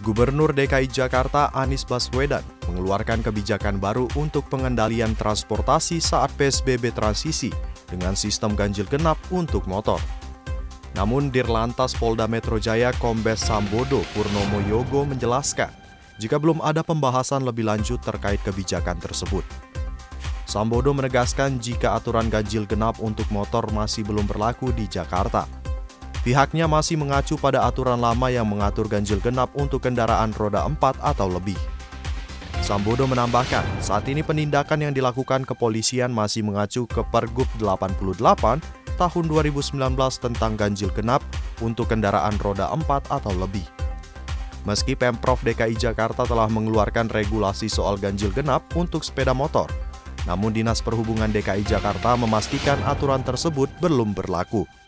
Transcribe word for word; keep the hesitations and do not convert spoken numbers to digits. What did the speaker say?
Gubernur D K I Jakarta Anies Baswedan mengeluarkan kebijakan baru untuk pengendalian transportasi saat P S B B transisi dengan sistem ganjil genap untuk motor. Namun Dirlantas Polda Metro Jaya Kombes Sambodo Purnomo Yogo menjelaskan jika belum ada pembahasan lebih lanjut terkait kebijakan tersebut. Sambodo menegaskan jika aturan ganjil genap untuk motor masih belum berlaku di Jakarta. Pihaknya masih mengacu pada aturan lama yang mengatur ganjil genap untuk kendaraan roda empat atau lebih. Sambodo menambahkan, saat ini penindakan yang dilakukan kepolisian masih mengacu ke Pergub delapan puluh delapan tahun dua ribu sembilan belas tentang ganjil genap untuk kendaraan roda empat atau lebih. Meski Pemprov D K I Jakarta telah mengeluarkan regulasi soal ganjil genap untuk sepeda motor, namun Dinas Perhubungan D K I Jakarta memastikan aturan tersebut belum berlaku.